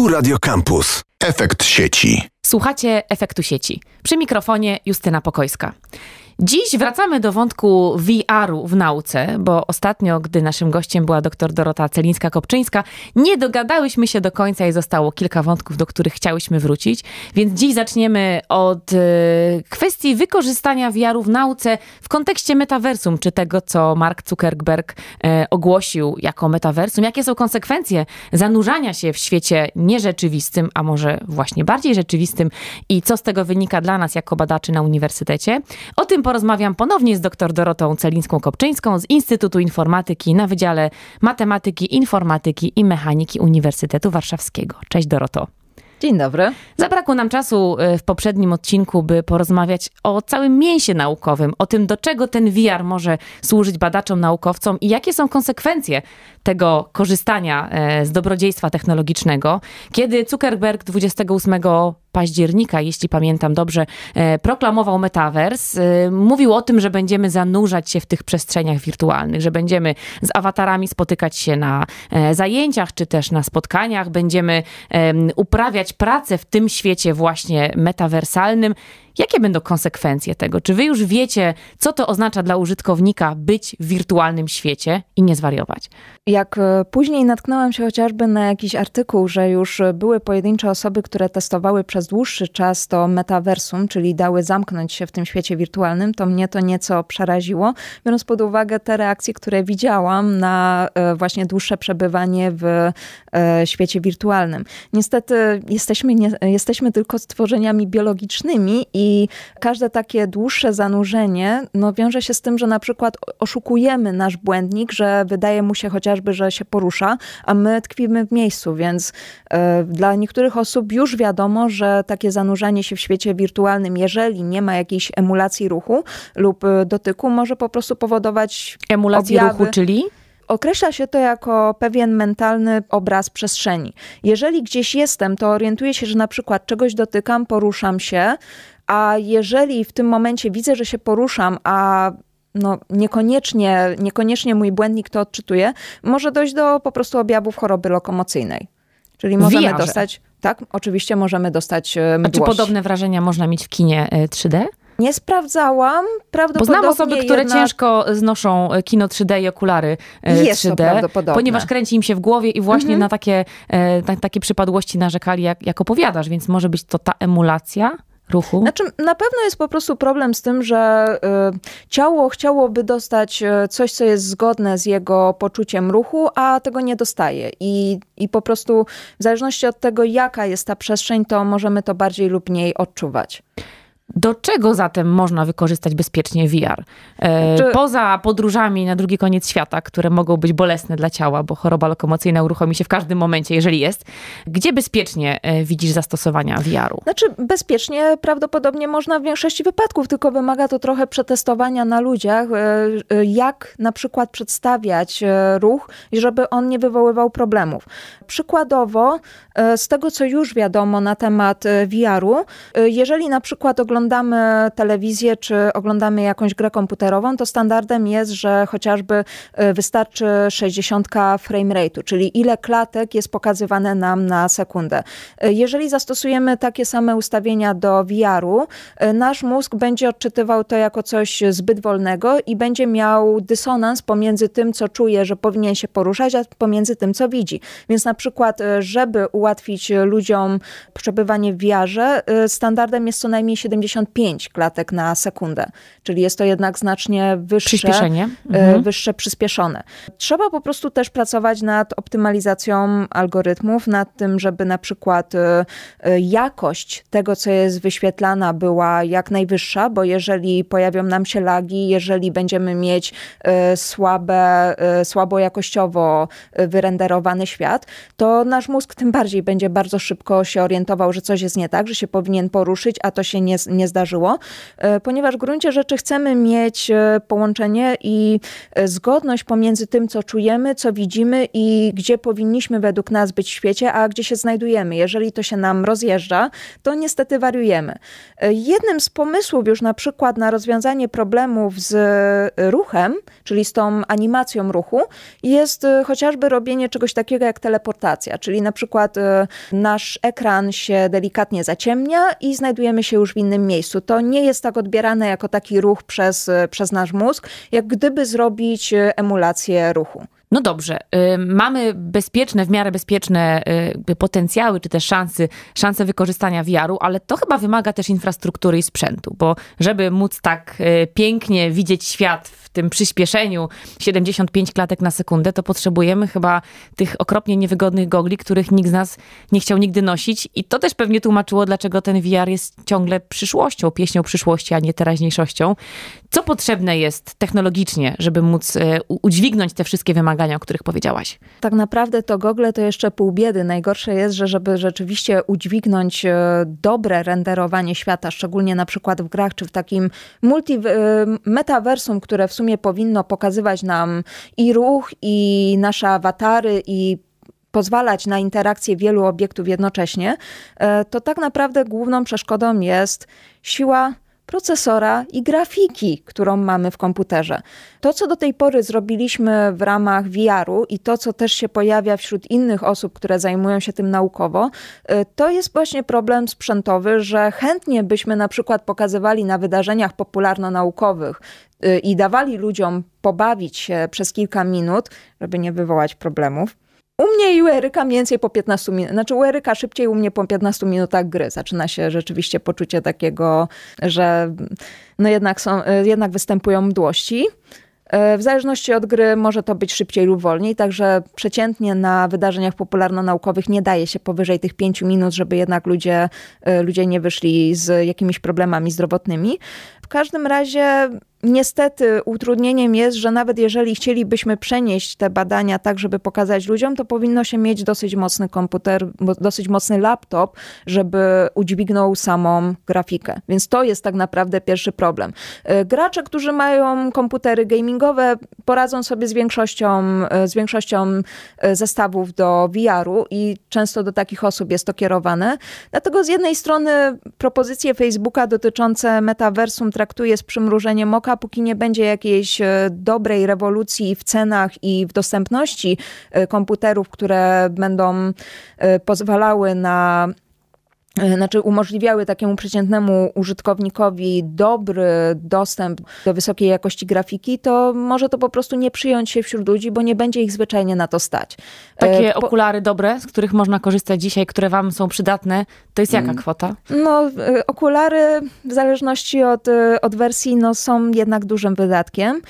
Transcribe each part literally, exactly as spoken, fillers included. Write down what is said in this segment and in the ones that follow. Tu Radio Campus. Efekt sieci. Słuchacie Efektu sieci. Przy mikrofonie Justyna Pokojska. Dziś wracamy do wątku V R-u w nauce, bo ostatnio, gdy naszym gościem była dr Dorota Celińska-Kopczyńska, nie dogadałyśmy się do końca i zostało kilka wątków, do których chciałyśmy wrócić. Więc dziś zaczniemy od y, kwestii wykorzystania V R-u w nauce w kontekście metaversum, czy tego, co Mark Zuckerberg y, ogłosił jako metaversum. Jakie są konsekwencje zanurzania się w świecie nierzeczywistym, a może właśnie bardziej rzeczywistym i co z tego wynika dla nas jako badaczy na uniwersytecie. O tym porozmawiam ponownie z dr Dorotą Celińską-Kopczyńską z Instytutu Informatyki na Wydziale Matematyki, Informatyki i Mechaniki Uniwersytetu Warszawskiego. Cześć Doroto. Dzień dobry. Zabrakło nam czasu w poprzednim odcinku, by porozmawiać o całym mięsie naukowym, o tym, do czego ten V R może służyć badaczom, naukowcom i jakie są konsekwencje tego korzystania z dobrodziejstwa technologicznego. Kiedy Zuckerberg dwudziestego ósmego października, jeśli pamiętam dobrze, proklamował Metaverse, mówił o tym, że będziemy zanurzać się w tych przestrzeniach wirtualnych, że będziemy z awatarami spotykać się na zajęciach, czy też na spotkaniach, będziemy uprawiać pracę w tym świecie właśnie metawersalnym. Jakie będą konsekwencje tego? Czy wy już wiecie, co to oznacza dla użytkownika być w wirtualnym świecie i nie zwariować? Jak później natknąłem się chociażby na jakiś artykuł, że już były pojedyncze osoby, które testowały przez dłuższy czas to metaversum, czyli dały zamknąć się w tym świecie wirtualnym, to mnie to nieco przeraziło, biorąc pod uwagę te reakcje, które widziałam na właśnie dłuższe przebywanie w świecie wirtualnym. Niestety jesteśmy, nie, jesteśmy tylko stworzeniami biologicznymi i I każde takie dłuższe zanurzenie no, wiąże się z tym, że na przykład oszukujemy nasz błędnik, że wydaje mu się chociażby, że się porusza, a my tkwimy w miejscu, więc y, dla niektórych osób już wiadomo, że takie zanurzanie się w świecie wirtualnym, jeżeli nie ma jakiejś emulacji ruchu lub dotyku, może po prostu powodować emulacji ruchu, czyli? Określa się to jako pewien mentalny obraz przestrzeni. Jeżeli gdzieś jestem, to orientuję się, że na przykład czegoś dotykam, poruszam się, a jeżeli w tym momencie widzę, że się poruszam, a no niekoniecznie, niekoniecznie mój błędnik to odczytuje, może dojść do po prostu objawów choroby lokomocyjnej. Czyli możemy Wiarze. dostać, tak, oczywiście możemy dostać mdłość. A czy podobne wrażenia można mieć w kinie trzy D? Nie sprawdzałam, prawdopodobnie Bo znam osoby, które jednak... ciężko znoszą kino trzy D i okulary Jest trzy D, ponieważ kręci im się w głowie i właśnie mhm. na, takie, na takie przypadłości narzekali, jak, jak opowiadasz, więc może być to ta emulacja ruchu? Znaczy, na pewno jest po prostu problem z tym, że y, ciało chciałoby dostać coś, co jest zgodne z jego poczuciem ruchu, a tego nie dostaje. I, i po prostu w zależności od tego, jaka jest ta przestrzeń, to możemy to bardziej lub mniej odczuwać. Do czego zatem można wykorzystać bezpiecznie V R? E, Czy... Poza podróżami na drugi koniec świata, które mogą być bolesne dla ciała, bo choroba lokomocyjna uruchomi się w każdym momencie, jeżeli jest. Gdzie bezpiecznie widzisz zastosowania V R-u? Znaczy bezpiecznie prawdopodobnie można w większości wypadków, tylko wymaga to trochę przetestowania na ludziach, jak na przykład przedstawiać ruch, żeby on nie wywoływał problemów. Przykładowo, z tego co już wiadomo na temat V R-u, jeżeli na przykład oglądamy oglądamy telewizję, czy oglądamy jakąś grę komputerową, to standardem jest, że chociażby wystarczy sześćdziesiąt frame rate'u, czyli ile klatek jest pokazywane nam na sekundę. Jeżeli zastosujemy takie same ustawienia do V R-u, nasz mózg będzie odczytywał to jako coś zbyt wolnego i będzie miał dysonans pomiędzy tym, co czuje, że powinien się poruszać, a pomiędzy tym, co widzi. Więc na przykład, żeby ułatwić ludziom przebywanie w V R-ze, standardem jest co najmniej siedemdziesiąt pięć klatek na sekundę. Czyli jest to jednak znacznie wyższe, Przyspieszenie. Mhm. wyższe przyspieszone. Trzeba po prostu też pracować nad optymalizacją algorytmów, nad tym, żeby na przykład jakość tego, co jest wyświetlana, była jak najwyższa, bo jeżeli pojawią nam się lagi, jeżeli będziemy mieć słabe, słabo jakościowo wyrenderowany świat, to nasz mózg tym bardziej będzie bardzo szybko się orientował, że coś jest nie tak, że się powinien poruszyć, a to się nie nie zdarzyło, ponieważ w gruncie rzeczy chcemy mieć połączenie i zgodność pomiędzy tym, co czujemy, co widzimy i gdzie powinniśmy według nas być w świecie, a gdzie się znajdujemy. Jeżeli to się nam rozjeżdża, to niestety wariujemy. Jednym z pomysłów już na przykład na rozwiązanie problemów z ruchem, czyli z tą animacją ruchu, jest chociażby robienie czegoś takiego jak teleportacja. adaptacja, czyli na przykład nasz ekran się delikatnie zaciemnia i znajdujemy się już w innym miejscu. To nie jest tak odbierane jako taki ruch przez, przez nasz mózg, jak gdyby zrobić emulację ruchu. No dobrze, y, mamy bezpieczne, w miarę bezpieczne y, potencjały, czy też szanse, szanse wykorzystania V R u, ale to chyba wymaga też infrastruktury i sprzętu, bo żeby móc tak y, pięknie widzieć świat w tym przyspieszeniu siedemdziesiąt pięć klatek na sekundę, to potrzebujemy chyba tych okropnie niewygodnych gogli, których nikt z nas nie chciał nigdy nosić i to też pewnie tłumaczyło, dlaczego ten V R jest ciągle przyszłością, pieśnią przyszłości, a nie teraźniejszością. Co potrzebne jest technologicznie, żeby móc y, udźwignąć te wszystkie wymagania, o których powiedziałaś? Tak naprawdę to gogle to jeszcze pół biedy. Najgorsze jest, że żeby rzeczywiście udźwignąć dobre renderowanie świata, szczególnie na przykład w grach, czy w takim multi metaversum, które w sumie powinno pokazywać nam i ruch, i nasze awatary, i pozwalać na interakcję wielu obiektów jednocześnie, to tak naprawdę główną przeszkodą jest siła procesora i grafiki, którą mamy w komputerze. To, co do tej pory zrobiliśmy w ramach V R u i to, co też się pojawia wśród innych osób, które zajmują się tym naukowo, to jest właśnie problem sprzętowy, że chętnie byśmy na przykład pokazywali na wydarzeniach popularno-naukowych i dawali ludziom pobawić się przez kilka minut, żeby nie wywołać problemów. U mnie i u Eryka mniej więcej po piętnastu minutach, znaczy u Eryka szybciej, u mnie po piętnastu minutach gry. Zaczyna się rzeczywiście poczucie takiego, że no jednak, są, jednak występują mdłości. W zależności od gry może to być szybciej lub wolniej, także przeciętnie na wydarzeniach popularno-naukowych nie daje się powyżej tych pięciu minut, żeby jednak ludzie, ludzie nie wyszli z jakimiś problemami zdrowotnymi. W każdym razie niestety utrudnieniem jest, że nawet jeżeli chcielibyśmy przenieść te badania tak, żeby pokazać ludziom, to powinno się mieć dosyć mocny komputer, dosyć mocny laptop, żeby udźwignął samą grafikę. Więc to jest tak naprawdę pierwszy problem. Gracze, którzy mają komputery gamingowe, poradzą sobie z większością, z większością zestawów do V R u i często do takich osób jest to kierowane. Dlatego z jednej strony propozycje Facebooka dotyczące metaversum traktuję z przymrużeniem oka, póki nie będzie jakiejś dobrej rewolucji w cenach i w dostępności komputerów, które będą pozwalały na, znaczy umożliwiały takiemu przeciętnemu użytkownikowi dobry dostęp do wysokiej jakości grafiki, to może to po prostu nie przyjąć się wśród ludzi, bo nie będzie ich zwyczajnie na to stać. Takie po... okulary dobre, z których można korzystać dzisiaj, które wam są przydatne, to jest jaka kwota? No okulary w zależności od, od wersji no, są jednak dużym wydatkiem.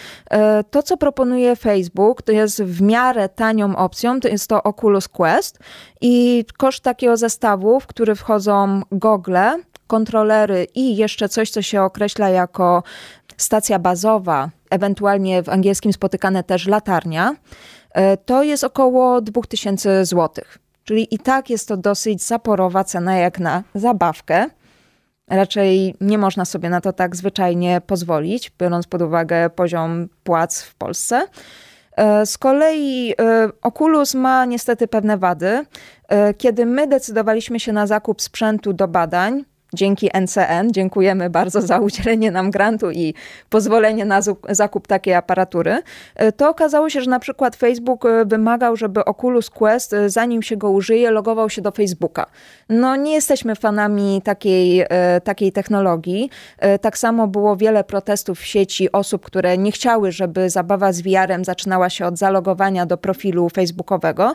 To, co proponuje Facebook, to jest w miarę tanią opcją, to jest to Oculus Quest i koszt takiego zestawu, w który wchodzą gogle, kontrolery i jeszcze coś, co się określa jako stacja bazowa, ewentualnie w angielskim spotykane też latarnia, to jest około dwa tysiące złotych. Czyli i tak jest to dosyć zaporowa cena jak na zabawkę. Raczej nie można sobie na to tak zwyczajnie pozwolić, biorąc pod uwagę poziom płac w Polsce. Z kolei Oculus ma niestety pewne wady. Kiedy my decydowaliśmy się na zakup sprzętu do badań, dzięki N C N, dziękujemy bardzo za udzielenie nam grantu i pozwolenie na zakup takiej aparatury, to okazało się, że na przykład Facebook wymagał, żeby Oculus Quest, zanim się go użyje, logował się do Facebooka. No nie jesteśmy fanami takiej, takiej technologii. Tak samo było wiele protestów w sieci osób, które nie chciały, żeby zabawa z V R em zaczynała się od zalogowania do profilu facebookowego.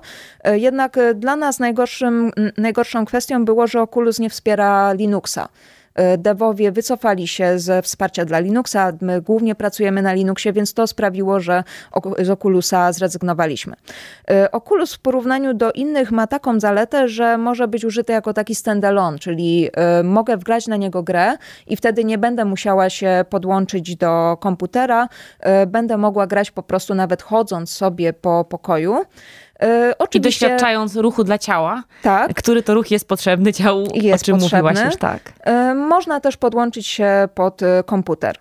Jednak dla nas najgorszym, najgorszą kwestią było, że Oculus nie wspiera Linuxa. Devowie wycofali się ze wsparcia dla Linuxa, my głównie pracujemy na Linuxie, więc to sprawiło, że z Oculusa zrezygnowaliśmy. Oculus w porównaniu do innych ma taką zaletę, że może być użyty jako taki standalone, czyli mogę wgrać na niego grę i wtedy nie będę musiała się podłączyć do komputera, będę mogła grać po prostu nawet chodząc sobie po pokoju. Oczywiście, i doświadczając ruchu dla ciała, tak, który to ruch jest potrzebny ciału, jest o czym potrzebny. Mówiłaś już, tak. Można też podłączyć się pod komputer.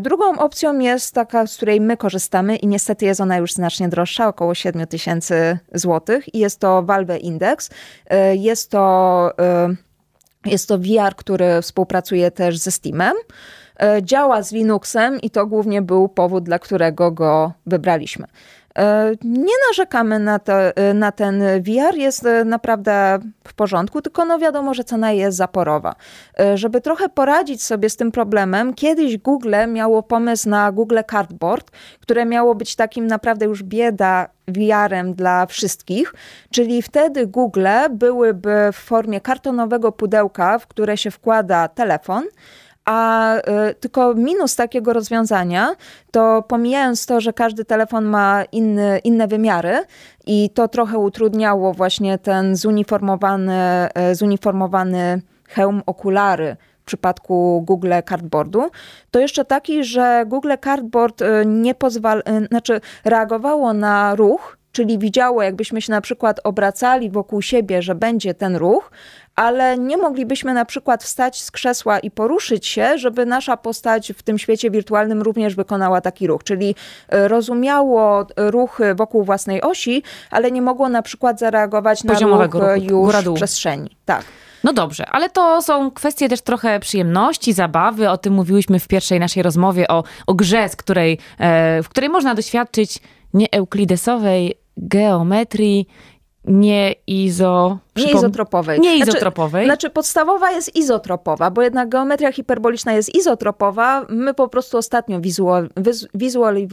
Drugą opcją jest taka, z której my korzystamy i niestety jest ona już znacznie droższa, około siedem tysięcy złotych i jest to Valve Index. Jest to, jest to V R, który współpracuje też ze Steamem. Działa z Linuxem i to głównie był powód, dla którego go wybraliśmy. Nie narzekamy na, to, na ten V R, jest naprawdę w porządku, tylko no wiadomo, że cena jest zaporowa. Żeby trochę poradzić sobie z tym problemem, kiedyś Google miało pomysł na Google Cardboard, które miało być takim naprawdę już bieda V R-em dla wszystkich, czyli wtedy Google byłyby w formie kartonowego pudełka, w które się wkłada telefon. A y, tylko minus takiego rozwiązania, to pomijając to, że każdy telefon ma inny, inne wymiary i to trochę utrudniało właśnie ten zuniformowany, y, zuniformowany hełm, okulary w przypadku Google Cardboardu, to jeszcze taki, że Google Cardboard nie pozwala, y, znaczy reagowało na ruch, czyli widziało, jakbyśmy się na przykład obracali wokół siebie, że będzie ten ruch, ale nie moglibyśmy na przykład wstać z krzesła i poruszyć się, żeby nasza postać w tym świecie wirtualnym również wykonała taki ruch. Czyli rozumiało ruchy wokół własnej osi, ale nie mogło na przykład zareagować na ruch ruchu, już w przestrzeni. Tak. No dobrze, ale to są kwestie też trochę przyjemności, zabawy. O tym mówiłyśmy w pierwszej naszej rozmowie o, o grze, z której, w której można doświadczyć nieeuklidesowej geometrii, nie izo... Nie izotropowej. Nie izotropowej. Znaczy, znaczy podstawowa jest izotropowa, bo jednak geometria hiperboliczna jest izotropowa. My po prostu ostatnio wizual, wizuali,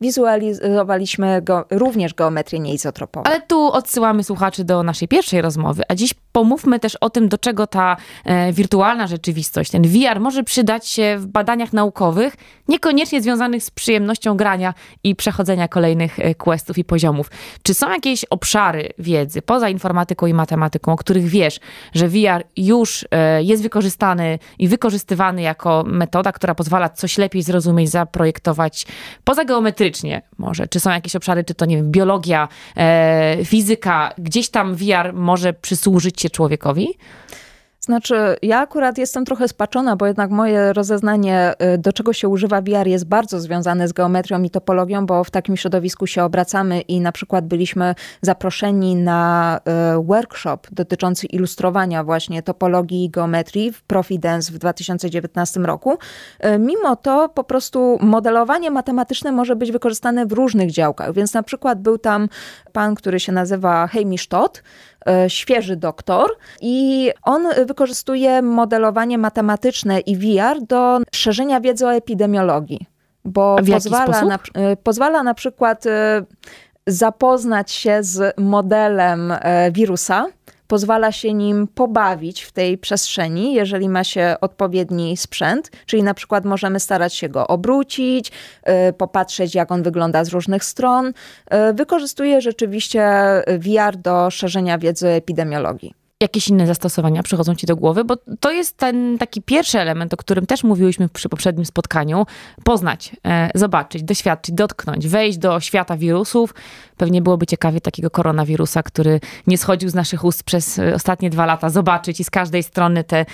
wizualizowaliśmy go, również geometrię nieizotrop. Ale tu odsyłamy słuchaczy do naszej pierwszej rozmowy, a dziś pomówmy też o tym, do czego ta e, wirtualna rzeczywistość, ten V R może przydać się w badaniach naukowych, niekoniecznie związanych z przyjemnością grania i przechodzenia kolejnych questów i poziomów. Czy są jakieś obszary wiedzy poza informatyką i matematyką, o których wiesz, że V R już jest wykorzystany i wykorzystywany jako metoda, która pozwala coś lepiej zrozumieć, zaprojektować poza geometrycznie może? Czy są jakieś obszary, czy to nie wiem, biologia, e, fizyka, gdzieś tam V R może przysłużyć się człowiekowi? Znaczy, ja akurat jestem trochę spaczona, bo jednak moje rozeznanie, do czego się używa V R, jest bardzo związane z geometrią i topologią, bo w takim środowisku się obracamy i na przykład byliśmy zaproszeni na workshop dotyczący ilustrowania właśnie topologii i geometrii w Providence w dwa tysiące dziewiętnastym roku. Mimo to po prostu modelowanie matematyczne może być wykorzystane w różnych działkach, więc na przykład był tam pan, który się nazywa Heimisch Todt, świeży doktor, i on wykorzystuje modelowanie matematyczne i V R do szerzenia wiedzy o epidemiologii, bo pozwala na, pozwala na przykład zapoznać się z modelem wirusa, pozwala się nim pobawić w tej przestrzeni, jeżeli ma się odpowiedni sprzęt, czyli na przykład możemy starać się go obrócić, popatrzeć, jak on wygląda z różnych stron. Wykorzystuje rzeczywiście V R do szerzenia wiedzy epidemiologii. Jakieś inne zastosowania przychodzą ci do głowy? Bo to jest ten taki pierwszy element, o którym też mówiłyśmy przy poprzednim spotkaniu. Poznać, e, zobaczyć, doświadczyć, dotknąć, wejść do świata wirusów. Pewnie byłoby ciekawie takiego koronawirusa, który nie schodził z naszych ust przez ostatnie dwa lata, zobaczyć i z każdej strony te, e,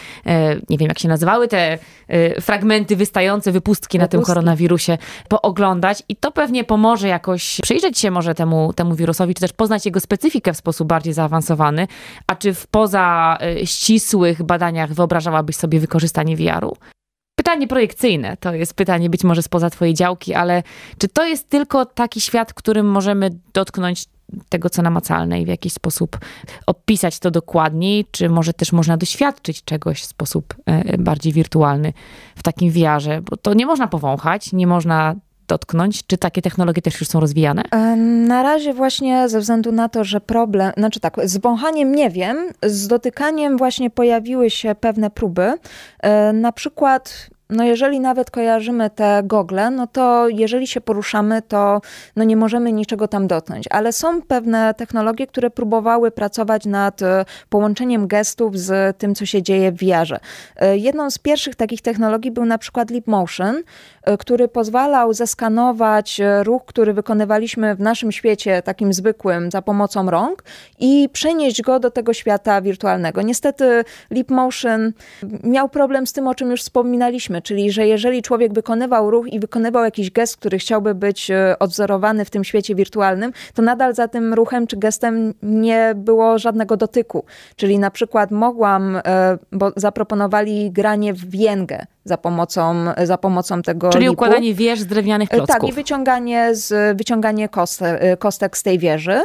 nie wiem jak się nazywały, te e, fragmenty wystające, wypustki na tym koronawirusie pooglądać. I to pewnie pomoże jakoś przyjrzeć się może temu, temu wirusowi, czy też poznać jego specyfikę w sposób bardziej zaawansowany. A czy w poza ścisłych badaniach wyobrażałabyś sobie wykorzystanie V R-u? Pytanie projekcyjne, to jest pytanie być może spoza twojej działki, ale czy to jest tylko taki świat, w którym możemy dotknąć tego, co namacalne i w jakiś sposób opisać to dokładniej, czy może też można doświadczyć czegoś w sposób bardziej wirtualny w takim V R-ze? Bo to nie można powąchać, nie można dotknąć. Czy takie technologie też już są rozwijane? Na razie właśnie ze względu na to, że problem, znaczy tak, z wąchaniem nie wiem, z dotykaniem właśnie pojawiły się pewne próby. Na przykład, no jeżeli nawet kojarzymy te gogle, no to jeżeli się poruszamy, to no nie możemy niczego tam dotknąć. Ale są pewne technologie, które próbowały pracować nad połączeniem gestów z tym, co się dzieje w V R-ze. Jedną z pierwszych takich technologii był na przykład Leap Motion, który pozwalał zeskanować ruch, który wykonywaliśmy w naszym świecie takim zwykłym za pomocą rąk i przenieść go do tego świata wirtualnego. Niestety Leap Motion miał problem z tym, o czym już wspominaliśmy, jesteśmy, czyli że jeżeli człowiek wykonywał ruch i wykonywał jakiś gest, który chciałby być odwzorowany w tym świecie wirtualnym, to nadal za tym ruchem czy gestem nie było żadnego dotyku. Czyli na przykład mogłam, bo zaproponowali granie w jengę za pomocą, za pomocą tego Czyli lipu. Układanie wież z drewnianych klocków. Tak, i wyciąganie, z, wyciąganie kostek, kostek z tej wieży.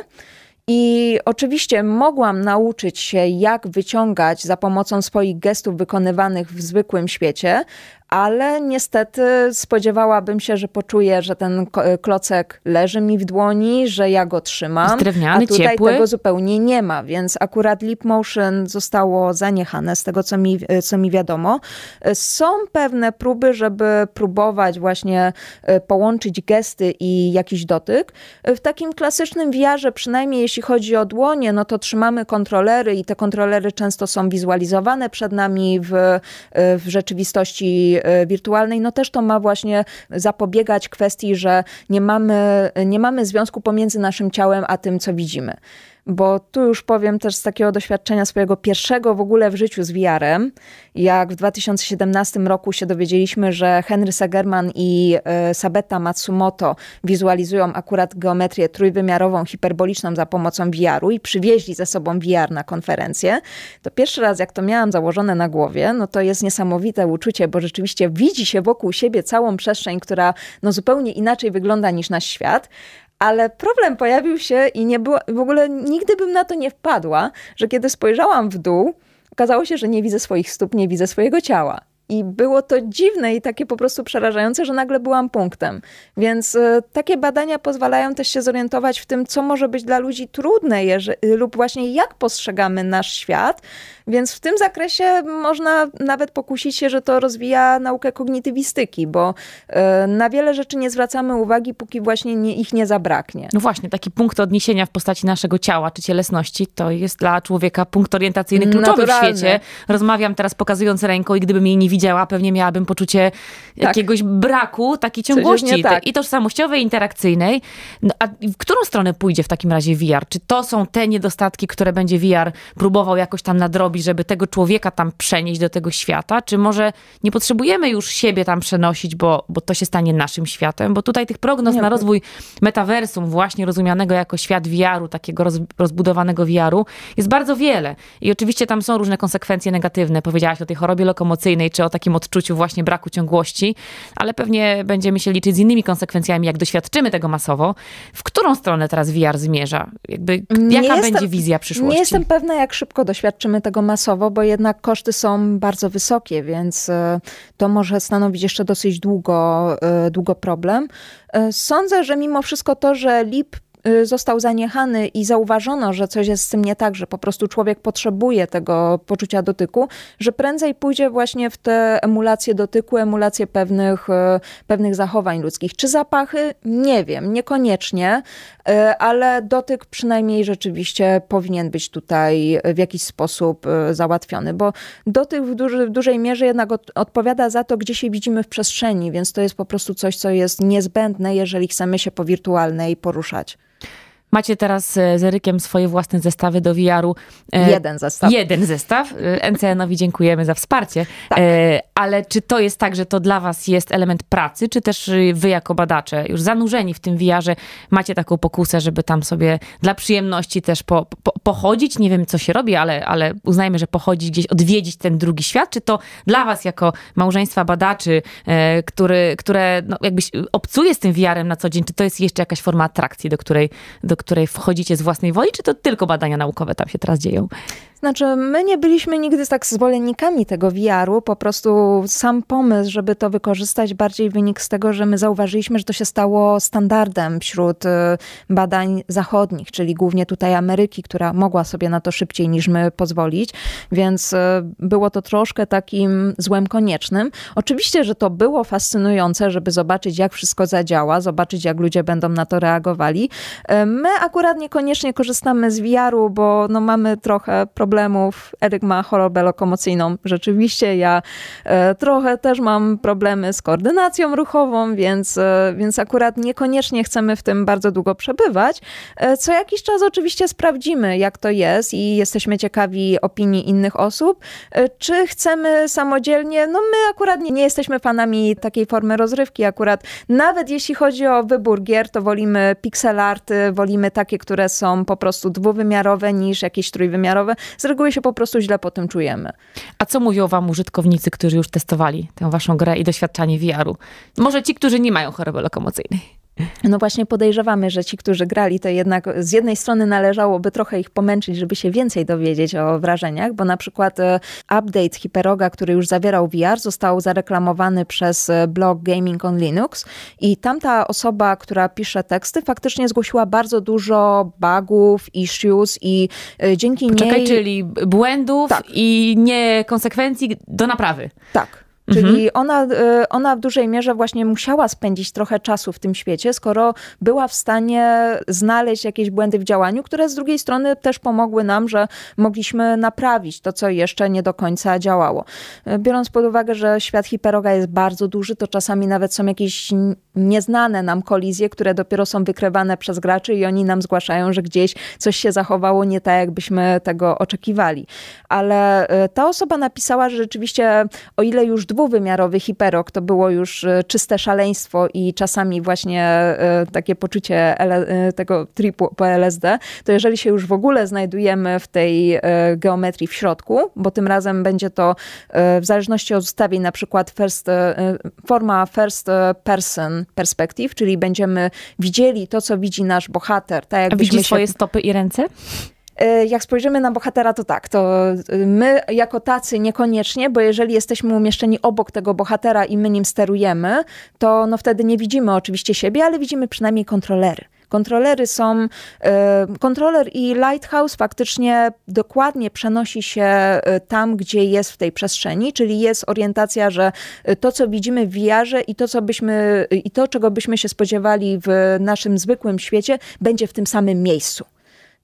I oczywiście mogłam nauczyć się, jak wyciągać za pomocą swoich gestów wykonywanych w zwykłym świecie, ale niestety spodziewałabym się, że poczuję, że ten klocek leży mi w dłoni, że ja go trzymam, drewniany, a tutaj ciepły. Tego zupełnie nie ma, więc akurat Leap Motion zostało zaniechane z tego, co mi, co mi wiadomo. Są pewne próby, żeby próbować właśnie połączyć gesty i jakiś dotyk. W takim klasycznym wu erze, przynajmniej jeśli chodzi o dłonie, no to trzymamy kontrolery i te kontrolery często są wizualizowane przed nami w, w rzeczywistości wirtualnej, no też to ma właśnie zapobiegać kwestii, że nie mamy, nie mamy związku pomiędzy naszym ciałem a tym, co widzimy. Bo tu już powiem też z takiego doświadczenia swojego pierwszego w ogóle w życiu z wu erem, jak w dwa tysiące siedemnastym roku się dowiedzieliśmy, że Henry Segerman i y, Sabetta Matsumoto wizualizują akurat geometrię trójwymiarową, hiperboliczną za pomocą wu eru i przywieźli ze sobą wu er na konferencję, to pierwszy raz jak to miałam założone na głowie, no to jest niesamowite uczucie, bo rzeczywiście widzi się wokół siebie całą przestrzeń, która no zupełnie inaczej wygląda niż nasz świat. Ale problem pojawił się i nie było, w ogóle nigdy bym na to nie wpadła, że kiedy spojrzałam w dół, okazało się, że nie widzę swoich stóp, nie widzę swojego ciała. I było to dziwne i takie po prostu przerażające, że nagle byłam punktem. Więc y, takie badania pozwalają też się zorientować w tym, co może być dla ludzi trudne jeż- lub właśnie jak postrzegamy nasz świat. Więc w tym zakresie można nawet pokusić się, że to rozwija naukę kognitywistyki, bo y, na wiele rzeczy nie zwracamy uwagi, póki właśnie nie, ich nie zabraknie. No właśnie, taki punkt odniesienia w postaci naszego ciała czy cielesności to jest dla człowieka punkt orientacyjny kluczowy naturalny. W świecie. Rozmawiam teraz pokazując ręką i gdybym jej nie widziała, działa, pewnie miałabym poczucie tak. jakiegoś braku, takiej ciągłości tak. i tożsamościowej, interakcyjnej. No, a w którą stronę pójdzie w takim razie wu er? Czy to są te niedostatki, które będzie wu er próbował jakoś tam nadrobić, żeby tego człowieka tam przenieść do tego świata? Czy może nie potrzebujemy już siebie tam przenosić, bo, bo to się stanie naszym światem? Bo tutaj tych prognoz nie, na rozwój metaversum, właśnie rozumianego jako świat wu eru, takiego roz, rozbudowanego wu eru, jest bardzo wiele. I oczywiście tam są różne konsekwencje negatywne. Powiedziałaś o tej chorobie lokomocyjnej, czy o takim odczuciu właśnie braku ciągłości, ale pewnie będziemy się liczyć z innymi konsekwencjami, jak doświadczymy tego masowo. W którą stronę teraz wu er zmierza? Jakby, jaka nie będzie jestem, wizja przyszłości? Nie jestem pewna, jak szybko doświadczymy tego masowo, bo jednak koszty są bardzo wysokie, więc to może stanowić jeszcze dosyć długo, długo problem. Sądzę, że mimo wszystko to, że Leap został zaniechany i zauważono, że coś jest z tym nie tak, że po prostu człowiek potrzebuje tego poczucia dotyku, że prędzej pójdzie właśnie w te emulacje dotyku, emulacje pewnych, pewnych zachowań ludzkich. Czy zapachy? Nie wiem, niekoniecznie, ale dotyk przynajmniej rzeczywiście powinien być tutaj w jakiś sposób załatwiony, bo dotyk w, duży, w dużej mierze jednak od, odpowiada za to, gdzie się widzimy w przestrzeni, więc to jest po prostu coś, co jest niezbędne, jeżeli chcemy się po wirtualnej poruszać. Macie teraz z Erykiem swoje własne zestawy do wu eru. Jeden zestaw. Jeden zestaw. en ce enowi dziękujemy za wsparcie. Tak. Ale czy to jest tak, że to dla was jest element pracy, czy też wy jako badacze, już zanurzeni w tym wu erze, macie taką pokusę, żeby tam sobie dla przyjemności też po, po, pochodzić? Nie wiem, co się robi, ale, ale uznajmy, że pochodzić gdzieś, odwiedzić ten drugi świat. Czy to dla was jako małżeństwa badaczy, który, które no, jakby obcuje z tym wu erem na co dzień, czy to jest jeszcze jakaś forma atrakcji, do której... Do której wchodzicie z własnej woli, czy to tylko badania naukowe tam się teraz dzieją? Znaczy, my nie byliśmy nigdy tak zwolennikami tego wu eru, po prostu sam pomysł, żeby to wykorzystać, bardziej wynik z tego, że my zauważyliśmy, że to się stało standardem wśród badań zachodnich, czyli głównie tutaj Ameryki, która mogła sobie na to szybciej niż my pozwolić, więc było to troszkę takim złem koniecznym. Oczywiście, że to było fascynujące, żeby zobaczyć, jak wszystko zadziała, zobaczyć, jak ludzie będą na to reagowali. My akurat niekoniecznie korzystamy z wu eru, bo no mamy trochę problemów problemów. Eryk ma chorobę lokomocyjną. Rzeczywiście ja trochę też mam problemy z koordynacją ruchową, więc, więc akurat niekoniecznie chcemy w tym bardzo długo przebywać. Co jakiś czas oczywiście sprawdzimy, jak to jest i jesteśmy ciekawi opinii innych osób. Czy chcemy samodzielnie? No my akurat nie jesteśmy fanami takiej formy rozrywki. Akurat nawet jeśli chodzi o wybór gier, to wolimy pixel arty, wolimy takie, które są po prostu dwuwymiarowe niż jakieś trójwymiarowe. Z reguły się po prostu źle po tym czujemy. A co mówią wam użytkownicy, którzy już testowali tę waszą grę i doświadczanie V R-u? Może ci, którzy nie mają choroby lokomocyjnej. No właśnie podejrzewamy, że ci, którzy grali, to jednak z jednej strony należałoby trochę ich pomęczyć, żeby się więcej dowiedzieć o wrażeniach, bo na przykład update HyperRogue'a, który już zawierał V R, został zareklamowany przez blog Gaming on Linux i tamta osoba, która pisze teksty, faktycznie zgłosiła bardzo dużo bugów, issues i dzięki Poczekaj, niej... czyli błędów tak. i niekonsekwencji do naprawy. Tak. Czyli ona, ona w dużej mierze właśnie musiała spędzić trochę czasu w tym świecie, skoro była w stanie znaleźć jakieś błędy w działaniu, które z drugiej strony też pomogły nam, że mogliśmy naprawić to, co jeszcze nie do końca działało. Biorąc pod uwagę, że świat HyperRogue'a jest bardzo duży, to czasami nawet są jakieś nieznane nam kolizje, które dopiero są wykrywane przez graczy i oni nam zgłaszają, że gdzieś coś się zachowało nie tak, jakbyśmy tego oczekiwali. Ale ta osoba napisała, że rzeczywiście o ile już dwuwymiarowy HyperRogue to było już czyste szaleństwo i czasami właśnie takie poczucie tego tripu po L S D, to jeżeli się już w ogóle znajdujemy w tej geometrii w środku, bo tym razem będzie to w zależności od ustawień na przykład first, forma first person perspective, czyli będziemy widzieli to, co widzi nasz bohater. Tak jak A widzi się... swoje stopy i ręce? Jak spojrzymy na bohatera, to tak, to my jako tacy niekoniecznie, bo jeżeli jesteśmy umieszczeni obok tego bohatera i my nim sterujemy, to no wtedy nie widzimy oczywiście siebie, ale widzimy przynajmniej kontrolery. Kontrolery są, kontroler i lighthouse faktycznie dokładnie przenosi się tam, gdzie jest w tej przestrzeni, czyli jest orientacja, że to, co widzimy w V R-ze i to, co byśmy, i to, czego byśmy się spodziewali w naszym zwykłym świecie, będzie w tym samym miejscu.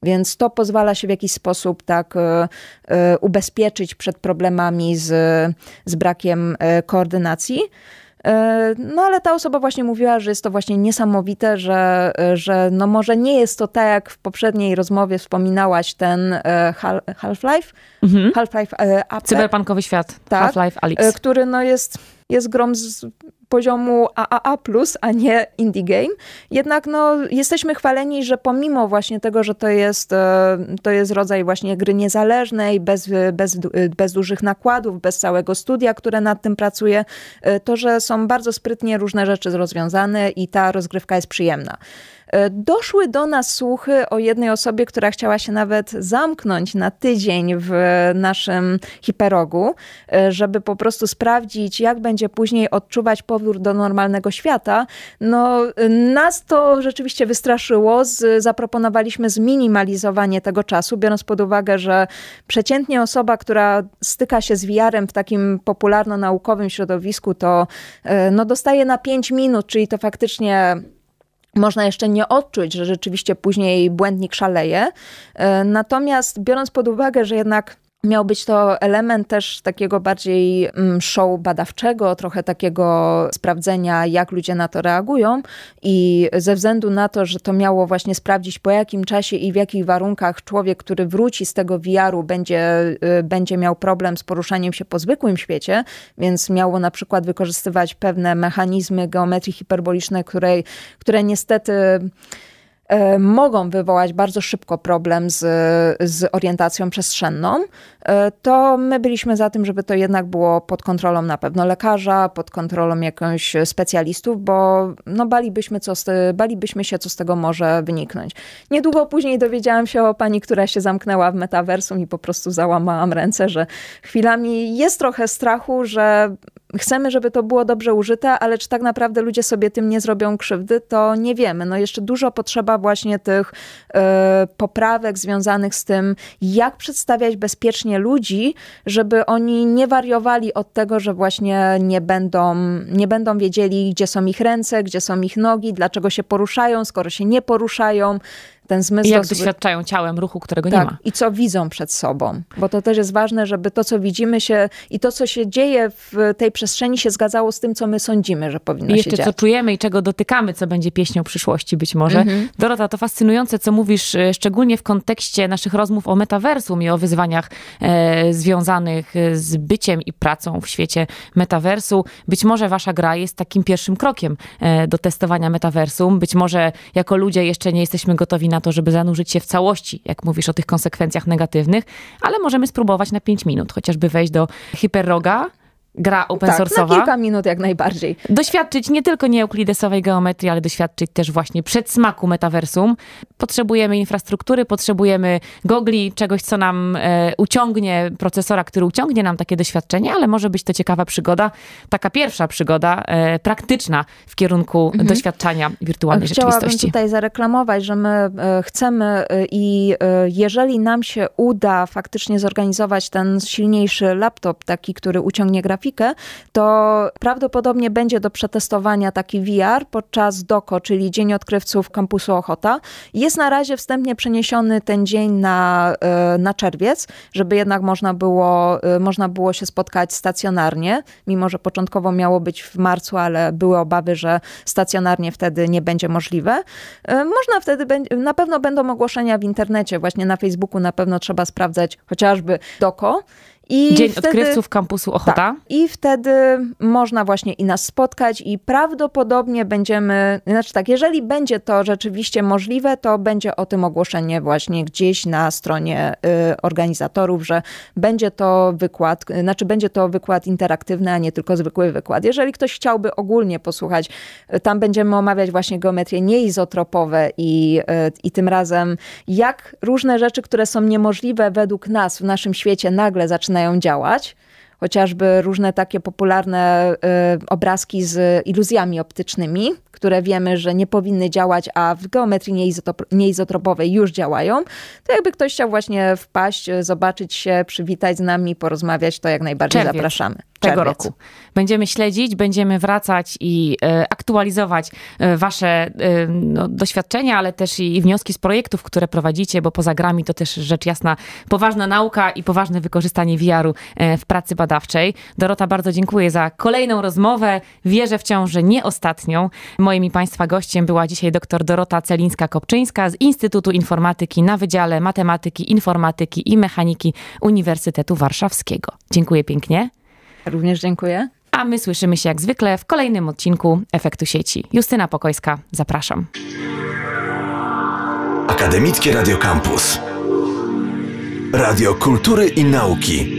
Więc to pozwala się w jakiś sposób tak y, y, ubezpieczyć przed problemami z, z brakiem y, koordynacji. No ale ta osoba właśnie mówiła, że jest to właśnie niesamowite, że, że no może nie jest to tak, jak w poprzedniej rozmowie wspominałaś, ten Half-Life? Mhm. Half-Life Alyx. Cyberpunkowy świat. Tak, Half-Life Alyx. Który no jest, jest grom z poziomu triple A, a nie indie game. Jednak no jesteśmy chwaleni, że pomimo właśnie tego, że to jest, to jest rodzaj właśnie gry niezależnej, bez, bez, bez dużych nakładów, bez całego studia, które nad tym pracuje, to, że są bardzo sprytnie różne rzeczy rozwiązane i ta rozgrywka jest przyjemna. Doszły do nas słuchy o jednej osobie, która chciała się nawet zamknąć na tydzień w naszym HyperRogue'u, żeby po prostu sprawdzić, jak będzie później odczuwać powrót do normalnego świata. No, nas to rzeczywiście wystraszyło. Zaproponowaliśmy zminimalizowanie tego czasu, biorąc pod uwagę, że przeciętnie osoba, która styka się z V R-em w takim popularno-naukowym środowisku, to no, dostaje na pięć minut, czyli to faktycznie... Można jeszcze nie odczuć, że rzeczywiście później błędnik szaleje. Natomiast biorąc pod uwagę, że jednak miał być to element też takiego bardziej show badawczego, trochę takiego sprawdzenia, jak ludzie na to reagują i ze względu na to, że to miało właśnie sprawdzić, po jakim czasie i w jakich warunkach człowiek, który wróci z tego V R-u, będzie, będzie miał problem z poruszaniem się po zwykłym świecie, więc miało na przykład wykorzystywać pewne mechanizmy geometrii hiperbolicznej, które, które niestety... mogą wywołać bardzo szybko problem z, z orientacją przestrzenną, to my byliśmy za tym, żeby to jednak było pod kontrolą na pewno lekarza, pod kontrolą jakąś specjalistów, bo no balibyśmy, co z, balibyśmy się, co z tego może wyniknąć. Niedługo później dowiedziałam się o pani, która się zamknęła w metaversum i po prostu załamałam ręce, że chwilami jest trochę strachu, że chcemy, żeby to było dobrze użyte, ale czy tak naprawdę ludzie sobie tym nie zrobią krzywdy, to nie wiemy. No jeszcze dużo potrzeba właśnie tych y, poprawek związanych z tym, jak przedstawiać bezpiecznie ludzi, żeby oni nie wariowali od tego, że właśnie nie będą, nie będą wiedzieli, gdzie są ich ręce, gdzie są ich nogi, dlaczego się poruszają, skoro się nie poruszają. ten zmysł... I jak doświadczają ciałem ruchu, którego tak, nie ma. I co widzą przed sobą. Bo to też jest ważne, żeby to, co widzimy się i to, co się dzieje w tej przestrzeni, się zgadzało z tym, co my sądzimy, że powinno się dziać. I jeszcze co czujemy i czego dotykamy, co będzie pieśnią przyszłości być może. Mhm. Dorota, to fascynujące, co mówisz, szczególnie w kontekście naszych rozmów o metaversum i o wyzwaniach e, związanych z byciem i pracą w świecie metaversu. Być może wasza gra jest takim pierwszym krokiem e, do testowania metaversum. Być może jako ludzie jeszcze nie jesteśmy gotowi na to, żeby zanurzyć się w całości, jak mówisz o tych konsekwencjach negatywnych, ale możemy spróbować na pięć minut, chociażby wejść do HyperRogue'a. Gra open source'owa. Tak, na kilka minut jak najbardziej. Doświadczyć nie tylko nieeuklidesowej geometrii, ale doświadczyć też właśnie przedsmaku metaversum. Potrzebujemy infrastruktury, potrzebujemy gogli, czegoś, co nam e, uciągnie, procesora, który uciągnie nam takie doświadczenie, ale może być to ciekawa przygoda, taka pierwsza przygoda e, praktyczna w kierunku mhm. doświadczania wirtualnej Chciałabym rzeczywistości. Chciałabym tutaj zareklamować, że my e, chcemy i e, jeżeli nam się uda faktycznie zorganizować ten silniejszy laptop, taki, który uciągnie grafikę, to prawdopodobnie będzie do przetestowania taki V R podczas DOKO, czyli Dzień Odkrywców Kampusu Ochota. Jest na razie wstępnie przeniesiony ten dzień na, na czerwiec, żeby jednak można było, można było się spotkać stacjonarnie, mimo że początkowo miało być w marcu, ale były obawy, że stacjonarnie wtedy nie będzie możliwe. Można wtedy, na pewno będą ogłoszenia w internecie, właśnie na Facebooku na pewno trzeba sprawdzać chociażby DOKO. I Dzień wtedy, Odkrywców Kampusu Ochota. Tak, i wtedy można właśnie i nas spotkać i prawdopodobnie będziemy, znaczy tak, jeżeli będzie to rzeczywiście możliwe, to będzie o tym ogłoszenie właśnie gdzieś na stronie y, organizatorów, że będzie to wykład, znaczy będzie to wykład interaktywny, a nie tylko zwykły wykład. Jeżeli ktoś chciałby ogólnie posłuchać, tam będziemy omawiać właśnie geometrie nieizotropowe i, y, i tym razem jak różne rzeczy, które są niemożliwe według nas w naszym świecie nagle zaczynają działać. Chociażby różne takie popularne y, obrazki z iluzjami optycznymi, które wiemy, że nie powinny działać, a w geometrii nieizotop- nieizotropowej już działają, to jakby ktoś chciał właśnie wpaść, zobaczyć się, przywitać z nami, porozmawiać, to jak najbardziej Czerwiec. zapraszamy. Tego Czerwiec. roku. Będziemy śledzić, będziemy wracać i e, aktualizować e, wasze e, no, doświadczenia, ale też i, i wnioski z projektów, które prowadzicie, bo poza grami to też rzecz jasna poważna nauka i poważne wykorzystanie V R-u e, w pracy badawczej. Dorota, bardzo dziękuję za kolejną rozmowę. Wierzę wciąż, że nie ostatnią. Moim i Państwa gościem była dzisiaj dr Dorota Celińska-Kopczyńska z Instytutu Informatyki na Wydziale Matematyki, Informatyki i Mechaniki Uniwersytetu Warszawskiego. Dziękuję pięknie. Również dziękuję. A my słyszymy się jak zwykle w kolejnym odcinku Efektu Sieci. Justyna Pokojska, zapraszam. Akademickie Radio Campus. Radio Kultury i Nauki.